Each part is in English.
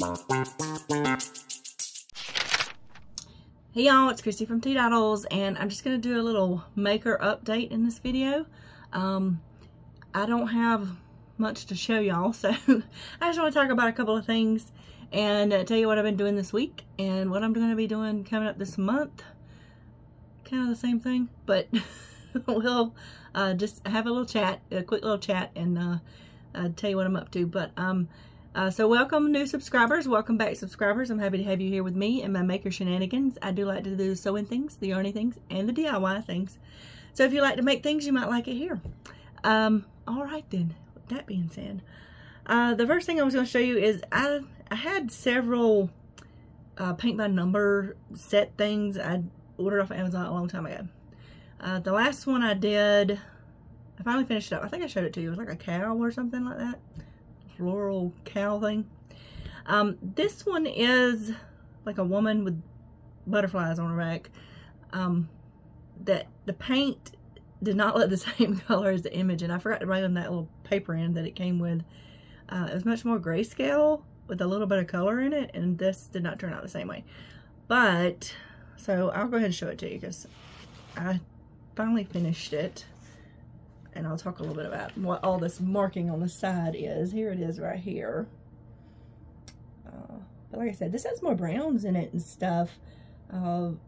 Hey y'all, it's Christy from Teadoddles, and I'm just going to do a little maker update in this video. I don't have much to show y'all, so I just want to talk about a couple of things and tell you what I've been doing this week and what I'm going to be doing coming up this month. Kind of the same thing, but we'll just have a little chat, a quick little chat, and tell you what I'm up to. But so welcome new subscribers, welcome back subscribers. I'm happy to have you here with me and my maker shenanigans. I do like to do the sewing things, the yarny things, and the DIY things. So if you like to make things, you might like it here. All right then, with that being said, the first thing I was going to show you is I had several paint by number set things I ordered off of Amazon a long time ago. The last one I did, I finally finished it up. I think I showed it to you. It was like a cow or something like that. Floral cow thing. This one is like a woman with butterflies on her back. That the paint did not look the same color as the image, and I forgot to write on that little paper end that it came with. It was much more grayscale with a little bit of color in it, and this did not turn out the same way. But so I'll go ahead and show it to you because I finally finished it, and I'll talk a little bit about what all this marking on the side is. Here it is right here. But like I said, this has more browns in it and stuff. You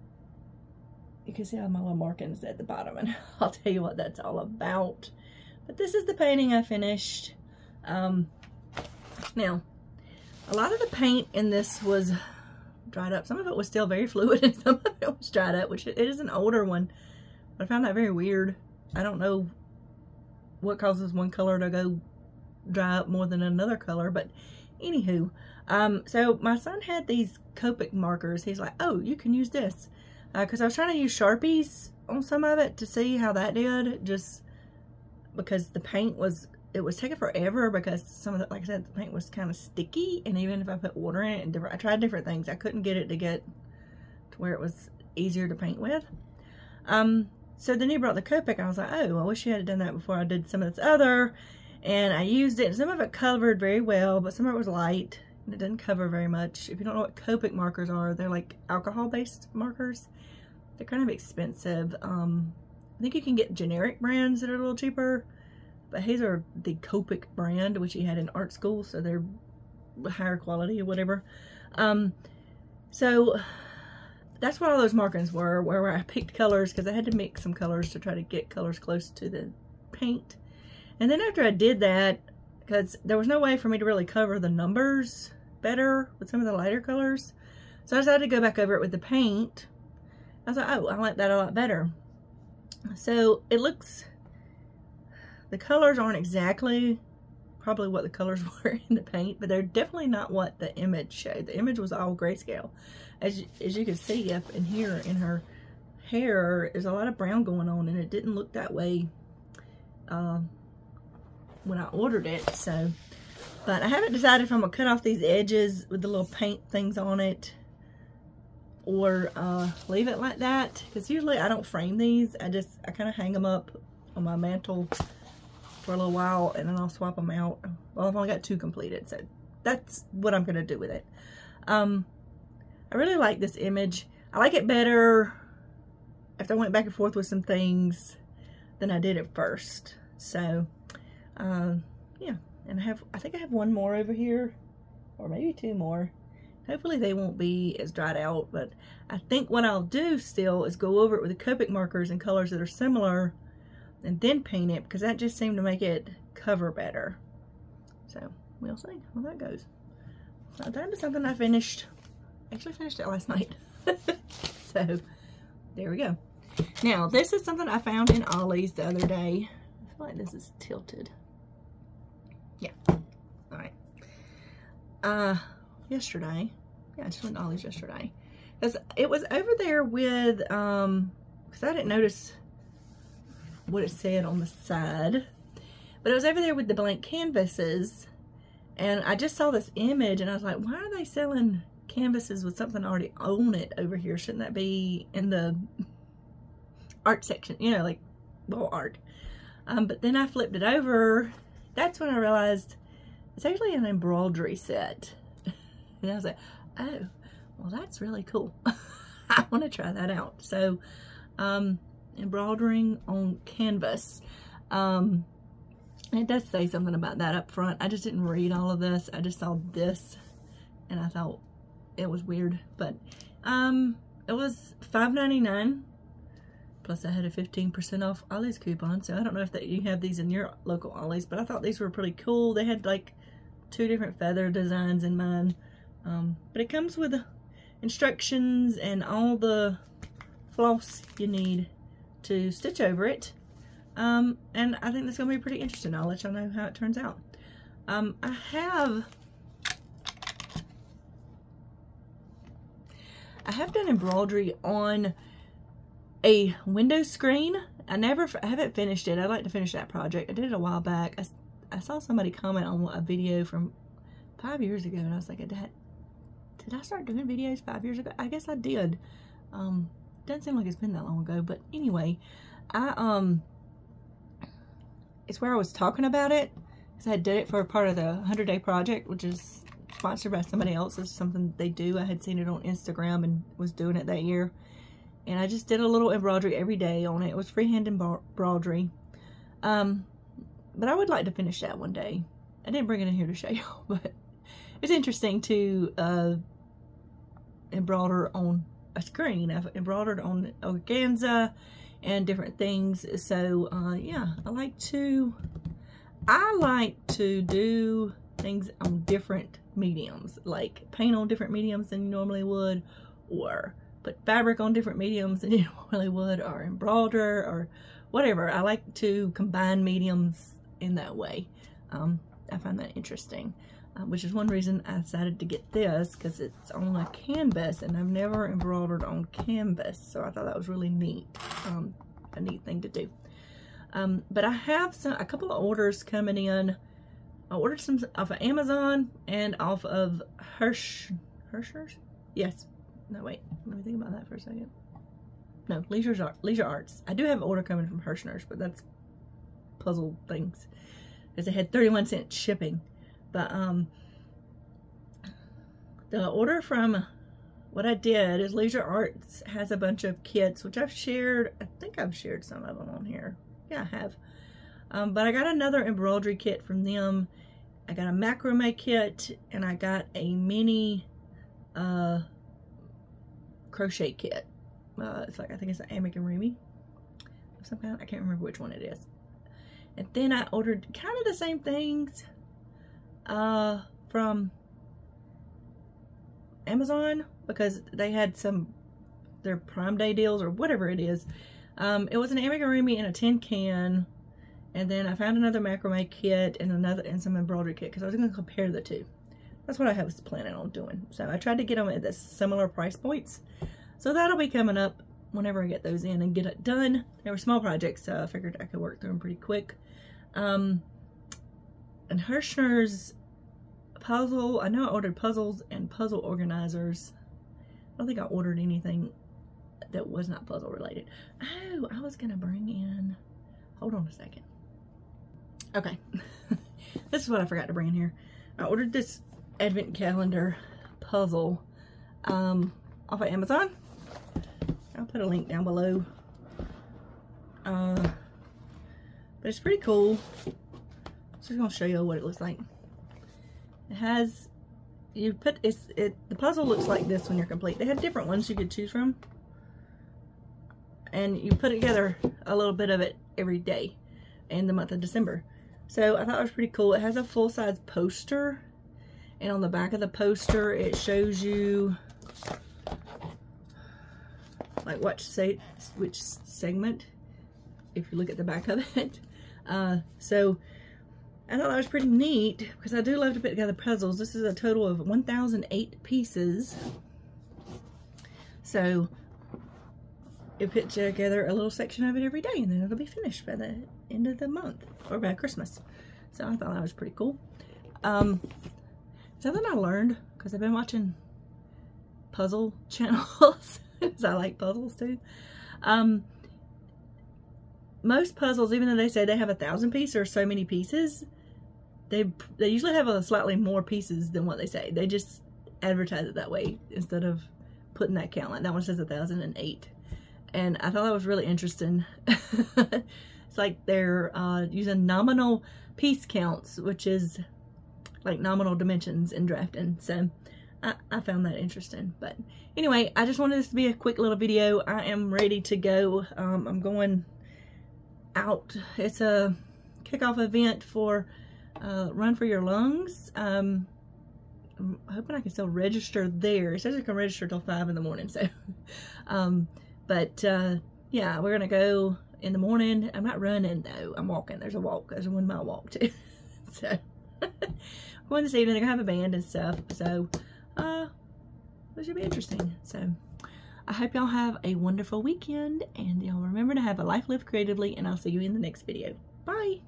can see all my little markings at the bottom, and I'll tell you what that's all about. But this is the painting I finished. Now, a lot of the paint in this was dried up. Some of it was still very fluid, and some of it was dried up, which it is an older one. But I found that very weird. I don't know what causes one color to go dry up more than another color, but anywho. So my son had these Copic markers. He's like, oh, you can use this. Because I was trying to use Sharpies on some of it to see how that did, just because the paint was, it was taking forever because some of the, like I said, the paint was kind of sticky, and even if I put water in it and I tried different things, I couldn't get it to get to where it was easier to paint with. So then he brought the Copic, and I was like, oh, I wish he had done that before I did some of this other, and I used it. Some of it covered very well, but some of it was light, and it didn't cover very much. If you don't know what Copic markers are, they're like alcohol-based markers. They're kind of expensive. I think you can get generic brands that are a little cheaper, but these are the Copic brand, which he had in art school, so they're higher quality or whatever. So that's what all those markings were, where I picked colors, because I had to mix some colors to try to get colors close to the paint. And then after I did that, because there was no way for me to really cover the numbers better with some of the lighter colors, so I decided to go back over it with the paint. I was like, oh, I like that a lot better. So it looks, the colors aren't exactly probably what the colors were in the paint, but they're definitely not what the image showed. The image was all grayscale. As you can see up in here in her hair, there's a lot of brown going on, and it didn't look that way when I ordered it. So, but I haven't decided if I'm gonna cut off these edges with the little paint things on it or leave it like that, because usually I don't frame these. I kind of hang them up on my mantle for a little while, and then I'll swap them out. Well, I've only got two completed, so that's what I'm gonna do with it. I really like this image. I like it better after I went back and forth with some things than I did at first. So yeah, and I think I have one more over here, or maybe two more. Hopefully they won't be as dried out, but I think what I'll do still is go over it with the Copic markers and colors that are similar, and then paint it, because that just seemed to make it cover better. So we'll see how that goes. So that is something I finished. Actually finished it last night. So there we go. Now this is something I found in Ollie's the other day. I feel like this is tilted. Yeah. Alright. Yesterday. Yeah, I just went to Ollie's yesterday. Because it was over there with because I didn't notice what it said on the side, but it was over there with the blank canvases, and I just saw this image, and I was like, why are they selling canvases with something already on it over here? Shouldn't that be in the art section, you know, like wall art? But then I flipped it over. That's when I realized it's actually an embroidery set. And I was like, oh, well, that's really cool. I want to try that out. So, embroidering on canvas. It does say something about that up front. I just didn't read all of this. I just saw this and I thought it was weird, but it was $5.99 plus I had a 15% off Ollie's coupon. So I don't know if that you have these in your local Ollie's, but I thought these were pretty cool. They had like 2 different feather designs in mine, but it comes with instructions and all the floss you need to stitch over it. And I think that's going to be pretty interesting. I'll let y'all know how it turns out. I have done embroidery on a window screen. I haven't finished it. I'd like to finish that project. I did it a while back. I saw somebody comment on a video from 5 years ago, and I was like, did I start doing videos 5 years ago? I guess I did. Doesn't seem like it's been that long ago, but anyway, it's where I was talking about it, because I did it for part of the 100-day project, which is sponsored by somebody else. It's something they do. I had seen it on Instagram and was doing it that year, and I just did a little embroidery every day on it. It was freehand embroidery, but I would like to finish that one day. I didn't bring it in here to show y'all, but it's interesting to embroider on a screen. I've embroidered on organza and different things, so yeah, I like to do things on different mediums, like paint on different mediums than you normally would, or put fabric on different mediums than you normally would, or embroider, or whatever. I like to combine mediums in that way. I find that interesting, which is one reason I decided to get this, because it's on a canvas and I've never embroidered on canvas, so I thought that was really neat, a neat thing to do. But I have a couple of orders coming in. I ordered some off of Amazon and off of Herrschners? Yes. No, wait. Let me think about that for a second. No, Leisure Arts. I do have an order coming from Herrschners, but that's puzzle things, because they had 31-cent shipping. But the order from what I did is Leisure Arts has a bunch of kits, which I've shared. I think I've shared some of them on here. Yeah, I have. But I got another embroidery kit from them. I got a macrame kit, and I got a mini crochet kit. It's like, I think it's an Amigurumi of some kind. I can't remember which one it is. And then I ordered kind of the same things from Amazon, because they had their Prime Day deals or whatever it is. It was an amigurumi in a tin can. And then I found another macrame kit and some embroidery kit, because I was going to compare the two. That's what I was planning on doing. So I tried to get them at the similar price points. So that'll be coming up whenever I get those in and get it done. They were small projects, so I figured I could work through them pretty quick. And Herrschners puzzle. I know I ordered puzzles and puzzle organizers. I don't think I ordered anything that was not puzzle related. Oh, I was going to bring in... Hold on a second. Okay, this is what I forgot to bring in here. I ordered this advent calendar puzzle off of Amazon. I'll put a link down below. But it's pretty cool. I'm just gonna show you what it looks like. It has, you put, the puzzle looks like this when you're complete. They had different ones you could choose from. And you put together a little bit of it every day in the month of December. So I thought it was pretty cool. It has a full-size poster, and on the back of the poster it shows you like what say which segment, if you look at the back of it. So I thought that was pretty neat, because I do love to put together puzzles. This is a total of 1,008 pieces. So you put together a little section of it every day, and then it'll be finished by the end of the month or by Christmas. So I thought that was pretty cool. Something I learned, because I've been watching puzzle channels, because I like puzzles too. Most puzzles, even though they say they have 1,000 pieces or so many pieces, they usually have a slightly more pieces than what they say. They just advertise it that way instead of putting that count. Like that one says 1,008. And I thought that was really interesting. It's like they're using nominal piece counts, which is like nominal dimensions in drafting. So I found that interesting. But anyway, I just wanted this to be a quick little video. I am ready to go. I'm going out. It's a kickoff event for Run for Your Lungs. I'm hoping I can still register there. It says I can register till 5 in the morning. So, yeah, we're gonna go in the morning. I'm not running though. I'm walking. There's a walk. There's a 1 mile walk too. So, going this evening. They're gonna have a band and stuff. So, this should be interesting. So, I hope y'all have a wonderful weekend, and y'all remember to have a life lived creatively. And I'll see you in the next video. Bye.